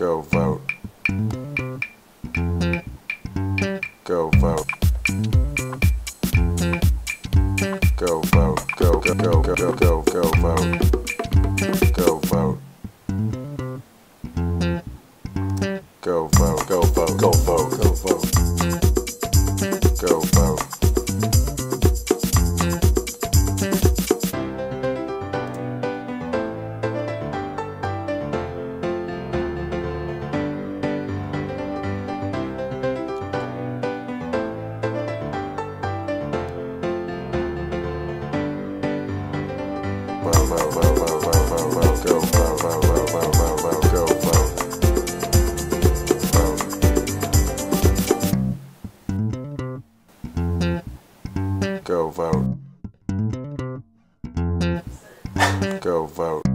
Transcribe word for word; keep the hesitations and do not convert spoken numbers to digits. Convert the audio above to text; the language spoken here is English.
Go vote. Go vote. Go vote. Go go go go go go go vote. Go vote. Go vote. Go vote. Go vote. Go vote. Go vote. Go vote. Go vote.